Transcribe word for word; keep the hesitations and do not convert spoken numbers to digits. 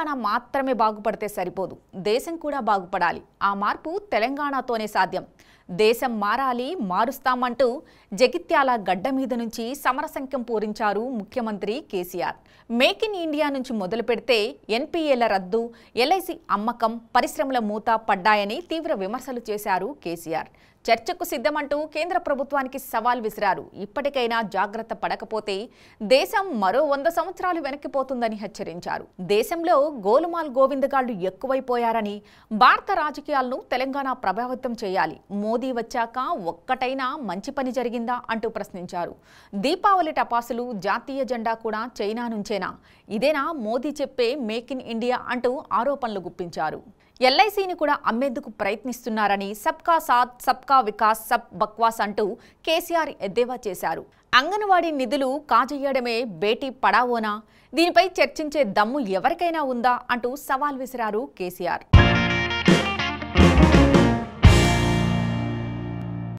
తెలంగాణ మాత్రమే బాగుపడితే సరిపోదు, దేశం కూడా బాగుపడాలి। ఆ మార్పు తెలంగాణతోనే సాధ్యం। దేశం మారాలి, మారుస్తామంటూ జగిత్యాల గడ్డ మీద నుంచి సమరసంఖ్యం పూరించారు ముఖ్యమంత్రి కేసీఆర్। మేక్ ఇన్ ఇండియా నుంచి మొదలు పెడితే ఎన్పీఏల రద్దు, ఎల్ఐసి అమ్మకం, పరిశ్రమల మూత పడ్డాయని తీవ్ర విమర్శలు చేశారు కేసీఆర్। చర్చకు సిద్ధమంటూ కేంద్ర ప్రభుత్వానికి సవాల్ విసిరారు। ఇప్పటికైనా జాగ్రత్త పడకపోతే దేశం మరో వంద సంవత్సరాలు వెనక్కిపోతుందని హెచ్చరించారు। దేశంలో గోలుమాల్ గోవిందగాళ్లు ఎక్కువైపోయారని, భారత రాజకీయాలను తెలంగాణ ప్రభావితం చేయాలి, మోదీ వచ్చాక ఒక్కటైనా మంచి పని జరిగిందా అంటూ ప్రశ్నించారు। దీపావళి టపాసులు, జాతీయ జెండా కూడా చైనా నుంచేనా, ఇదేనా మోదీ చెప్పే మేక్ ఇన్ ఇండియా అంటూ ఆరోపణలు గుప్పించారు। ఎల్ఐసీని కూడా అమ్మేందుకు ప్రయత్నిస్తున్నారని సబ్కా సాథ్, సబ్కా వికాస్, సబ్ బక్వాస్ అంటూ కేసీఆర్ ఎద్దేవా చేశారు। అంగన్వాడీ నిధులు కాజేయడమే బేటీ పడావోనా, దీనిపై చర్చించే దమ్ము ఎవరికైనా ఉందా అంటూ సవాల్ విసిరారు కేసీఆర్।